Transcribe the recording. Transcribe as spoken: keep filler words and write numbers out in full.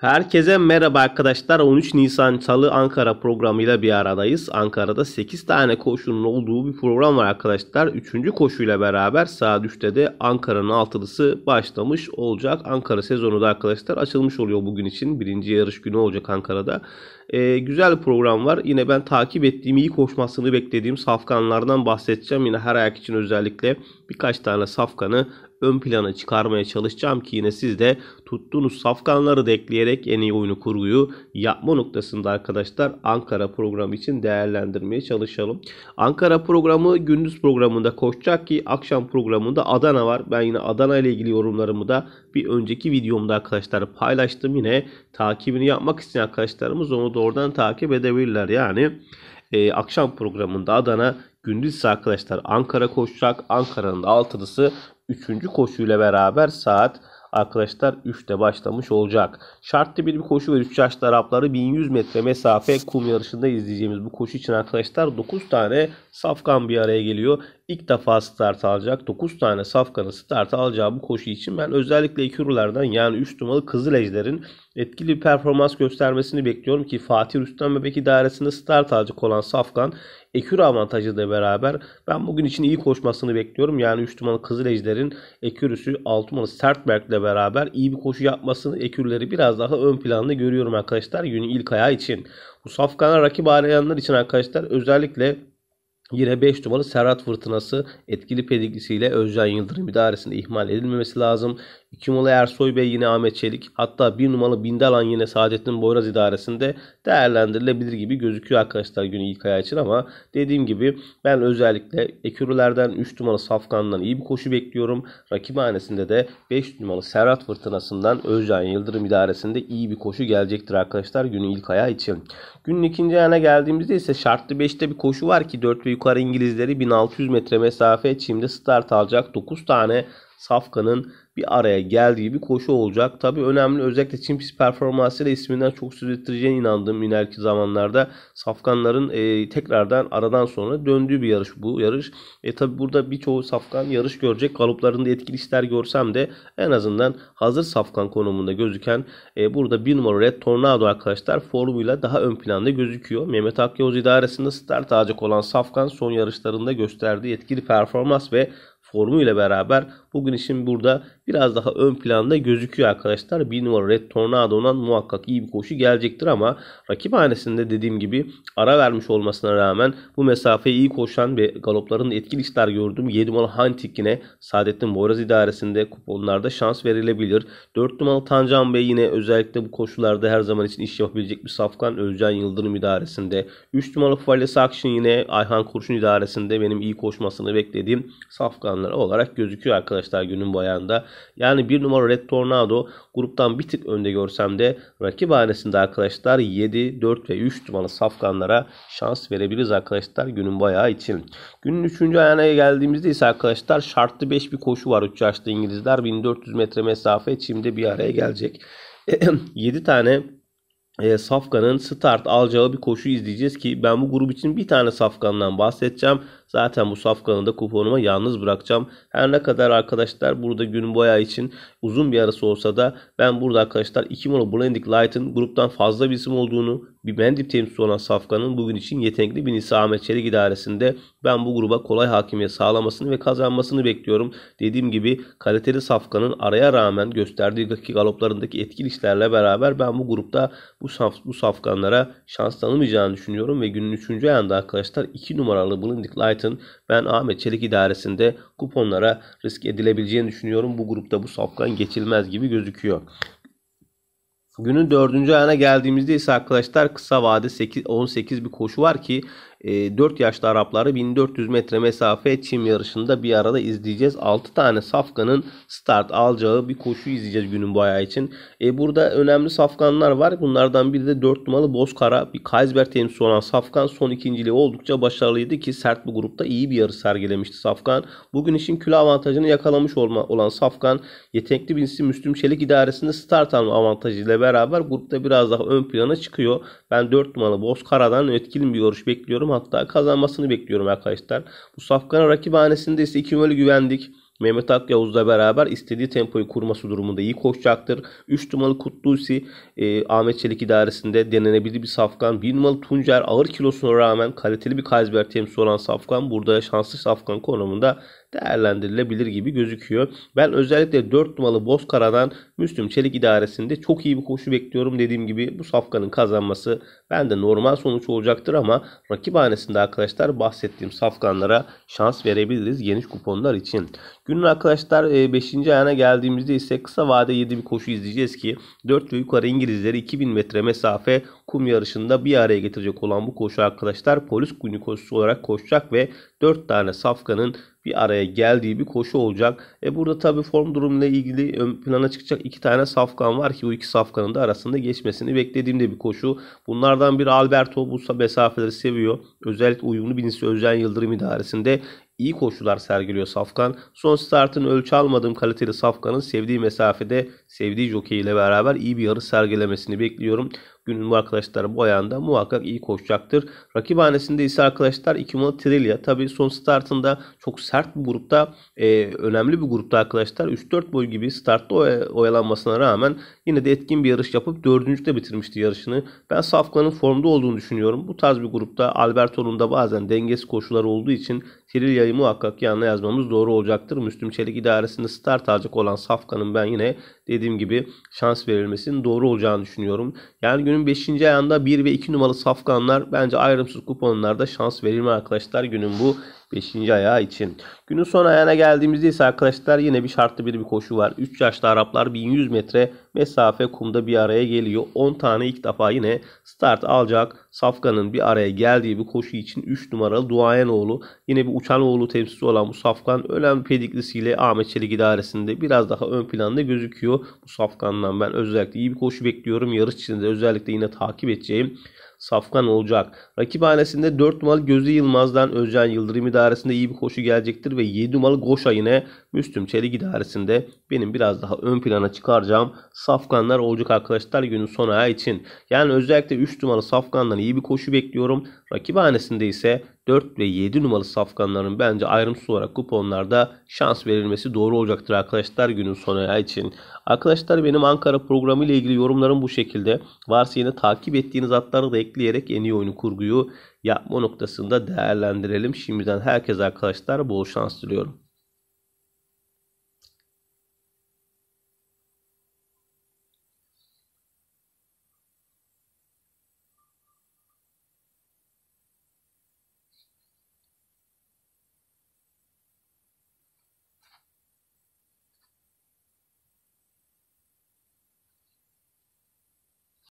Herkese merhaba arkadaşlar. on üç Nisan Salı Ankara programıyla bir aradayız. Ankara'da sekiz tane koşunun olduğu bir program var arkadaşlar. üçüncü koşuyla beraber saat üçte de Ankara'nın altılısı başlamış olacak. Ankara sezonu da arkadaşlar açılmış oluyor bugün için. Birinci yarış günü olacak Ankara'da. Ee, güzel bir program var. Yine ben takip ettiğim, iyi koşmasını beklediğim safkanlardan bahsedeceğim. Yine her ayak için özellikle birkaç tane safkanı ön plana çıkarmaya çalışacağım ki yine siz de tuttuğunuz safkanları da ekleyerek en iyi oyunu kurguyu yapma noktasında arkadaşlar Ankara programı için değerlendirmeye çalışalım. Ankara programı gündüz programında koşacak ki akşam programında Adana var. Ben yine Adana ile ilgili yorumlarımı da bir önceki videomda arkadaşlar paylaştım. Yine takibini yapmak isteyen arkadaşlarımız onu doğrudan takip edebilirler. Yani e, akşam programında Adana, gündüzse arkadaşlar Ankara koşacak. Ankara'nın da altılısı üçüncü koşuyla beraber saat arkadaşlar üçte başlamış olacak. Şartlı bir, bir koşu ve üç yaşlı Arapları bin yüz metre mesafe kum yarışında izleyeceğimiz bu koşu için arkadaşlar dokuz tane safkan bir araya geliyor. İlk defa start alacak. dokuz tane safkanı start alacağı bu koşu için ben özellikle ikirulardan yani üç numaralı Kızıl Ejder'in etkili bir performans göstermesini bekliyorum ki Fatih Rüstem Bebek idaresinde start alacak olan safkan ekür avantajı da beraber ben bugün için iyi koşmasını bekliyorum. Yani üç numaralı Kızıl Ejder'in ekürüsü altı numaralı Sertberk ile beraber iyi bir koşu yapmasını, ekürleri biraz daha ön planda görüyorum arkadaşlar günün ilk ayağı için. Bu safkana rakip arayanlar için arkadaşlar özellikle yine beş numaralı Serhat Fırtınası etkili pedigrisiyle Özcan Yıldırım idaresinde ihmal edilmemesi lazım. iki numaralı Ersoy Bey yine Ahmet Çelik, hatta bir numaralı Bindalan yine Saadettin Boyraz idaresinde değerlendirilebilir gibi gözüküyor arkadaşlar günü ilk ayağı için ama dediğim gibi ben özellikle ekürülerden üç numaralı safkandan iyi bir koşu bekliyorum. Rakibhanesinde de beş numaralı Serhat Fırtınası'ndan Özcan Yıldırım idaresinde iyi bir koşu gelecektir arkadaşlar günü ilk ayağı için. Günün ikinci ayağına geldiğimizde ise şartlı beşte bir koşu var ki dört ve yukarı İngilizleri bin altı yüz metre mesafe çimde start alacak. dokuz tane safkanın bir araya geldiği bir koşu olacak. Tabi önemli, özellikle çim pist performansıyla isminden çok söz ettireceğine inandığım ileriki zamanlarda safkanların e, tekrardan aradan sonra döndüğü bir yarış bu yarış. E tabi burada birçoğu safkan yarış görecek. Galoplarında etkili işler görsem de en azından hazır safkan konumunda gözüken e, burada bir numara Red Tornado arkadaşlar formuyla daha ön planda gözüküyor. Mehmet Akyavuz idaresinde start alacak olan safkan son yarışlarında gösterdiği etkili performans ve formu ile beraber bugün için burada biraz daha ön planda gözüküyor arkadaşlar. bir numara Red Tornado'dan muhakkak iyi bir koşu gelecektir ama rakibhanesinde dediğim gibi ara vermiş olmasına rağmen bu mesafeyi iyi koşan ve galoplarında etkili işler gördüm. yedi numaralı Hantik yine Saadettin Boyraz idaresinde kuponlarda şans verilebilir. dört numaralı Tancan Bey yine özellikle bu koşularda her zaman için iş yapabilecek bir safkan Özcan Yıldırım idaresinde. üç numaralı Fales Akşin yine Ayhan Kurşun idaresinde benim iyi koşmasını beklediğim safkanlar olarak gözüküyor arkadaşlar günün bayağında. Yani bir numara Red Tornado gruptan bir tık önde görsem de rakibhanesinde arkadaşlar yedi, dört ve üç numaralı safkanlara şans verebiliriz arkadaşlar günün bayağı için. Günün üçüncü ayağına geldiğimizde ise arkadaşlar şartlı beş bir koşu var. üç yaşlı İngilizler bin dört yüz metre mesafe çimde bir araya gelecek. yedi tane E, safkanın start alacağı bir koşu izleyeceğiz ki ben bu grup için bir tane safkandan bahsedeceğim. Zaten bu safkanı da kuponuma yalnız bırakacağım. Her ne kadar arkadaşlar burada günün boya için uzun bir arası olsa da ben burada arkadaşlar iki numaralı Blinding Light'ın gruptan fazla bir isim olduğunu, bir mendip temsilcisi olan safkanın bugün için yetenekli bir Nisa Ahmet Çelik idaresinde ben bu gruba kolay hakimiyet sağlamasını ve kazanmasını bekliyorum. Dediğim gibi kaliteli safkanın araya rağmen gösterdiği galoplarındaki etkili işlerle beraber ben bu grupta bu, saf, bu safkanlara şans tanımayacağını düşünüyorum ve günün üçüncü ayağında arkadaşlar iki numaralı Blinding Light'ın ben Ahmet Çelik idaresinde kuponlara risk edilebileceğini düşünüyorum. Bu grupta bu safkan geçilmez gibi gözüküyor. Günün dördüncü ayağına geldiğimizde ise arkadaşlar kısa vade sekiz, on sekiz bir koşu var ki dört yaşlı Arapları bin dört yüz metre mesafe çim yarışında bir arada izleyeceğiz. altı tane safkanın start alacağı bir koşu izleyeceğiz günün bu ayağı için. E burada önemli safkanlar var. Bunlardan biri de dört numaralı Bozkara. Bir Kaysberg temsilcisi olan safkan son ikinciliği oldukça başarılıydı ki sert bir grupta iyi bir yarış sergilemişti safkan. Bugün için kilo avantajını yakalamış olma, olan safkan yetenekli birisi Müslüm Çelik idaresinde start alma avantajıyla beraber grupta biraz daha ön plana çıkıyor. Ben dört numaralı Bozkara'dan etkili bir yarış bekliyorum. Hatta kazanmasını bekliyorum arkadaşlar. Bu safkanın rakibhanesinde ise iki numaralı Güvendik, Mehmet Akyavuz'la beraber istediği tempoyu kurması durumunda iyi koşacaktır. üç numaralı Kutlusi e, Ahmet Çelik idaresinde denenebilir bir safkan. bir numaralı Tuncer ağır kilosuna rağmen kaliteli bir Kaysberg temsil olan safkan. Burada şanslı safkan konumunda değerlendirilebilir gibi gözüküyor. Ben özellikle dört numaralı Bozkara'dan Müslüm Çelik idaresinde çok iyi bir koşu bekliyorum. Dediğim gibi bu safkanın kazanması bende normal sonuç olacaktır ama rakibhanesinde arkadaşlar bahsettiğim safkanlara şans verebiliriz geniş kuponlar için. Günün arkadaşlar beşinci ayağına geldiğimizde ise kısa vade yedi bir koşu izleyeceğiz ki dört ve yukarı İngilizleri iki bin metre mesafe kum yarışında bir araya getirecek olan bu koşu arkadaşlar polis günü koşusu olarak koşacak ve dört tane safkanın bir araya geldiği bir koşu olacak. E burada tabi form durumuyla ilgili ön plana çıkacak iki tane safkan var ki o iki safkanın da arasında geçmesini beklediğimde bir koşu. Bunlardan biri Alberto, bu mesafeleri seviyor. Özellikle uyumlu binisi Özcan Yıldırım idaresinde iyi koşular sergiliyor safkan. Son startın ölçü almadığım kaliteli safkanın sevdiği mesafede sevdiği jokey ile beraber iyi bir yarış sergilemesini bekliyorum. Günün arkadaşlar bu ayağında muhakkak iyi koşacaktır. Rakibhanesinde ise arkadaşlar iki numaralı Trilya. Tabi son startında çok sert bir grupta e, önemli bir grupta arkadaşlar üç dört boy gibi startta oyalanmasına rağmen yine de etkin bir yarış yapıp dördüncüde bitirmişti yarışını. Ben safkanın formda olduğunu düşünüyorum. Bu tarz bir grupta Alberto'nun da bazen dengesi koşuları olduğu için Trilya'yı muhakkak yanına yazmamız doğru olacaktır. Müslüm Çelik idaresinde start alacak olan safkanın ben yine dediğim gibi şans verilmesinin doğru olacağını düşünüyorum. Yani günün beşinci ayağında bir ve iki numaralı safkanlar bence ayrımsız kuponlarda şans verilme arkadaşlar günün bu beşinci ayağı için. Günün son ayağına geldiğimizde ise arkadaşlar yine bir şartlı bir bir koşu var. üç yaşlı Araplar bin yüz metre mesafe kumda bir araya geliyor. on tane ilk defa yine start alacak. Safkan'ın bir araya geldiği bir koşu için üç numaralı Duayenoğlu. Yine bir Uçanoğlu temsilcisi olan bu safkan önemli pediklisiyle Ahmet Çelik idaresinde biraz daha ön planda gözüküyor. Bu safkandan ben özellikle iyi bir koşu bekliyorum. Yarış içinde de özellikle yine takip edeceğim safkan olacak. Rakibhanesinde dört numaralı Gözde Yılmaz'dan Özcan Yıldırım idaresinde iyi bir koşu gelecektir ve yedi numaralı Goşa yine Müslüm Çelik idaresinde benim biraz daha ön plana çıkaracağım safkanlar olacak arkadaşlar günün son ayağı için. Yani özellikle üç numaralı safkandan iyi bir koşu bekliyorum. Rakibhanesinde ise dört ve yedi numaralı safkanların bence ayrımsız olarak kuponlarda şans verilmesi doğru olacaktır arkadaşlar günün son ayağı için. Arkadaşlar benim Ankara programı ile ilgili yorumlarım bu şekilde. Varsa yine takip ettiğiniz atları da ekleyerek en iyi oyunu kurguyu yapma noktasında değerlendirelim. Şimdiden herkese arkadaşlar bol şans diliyorum.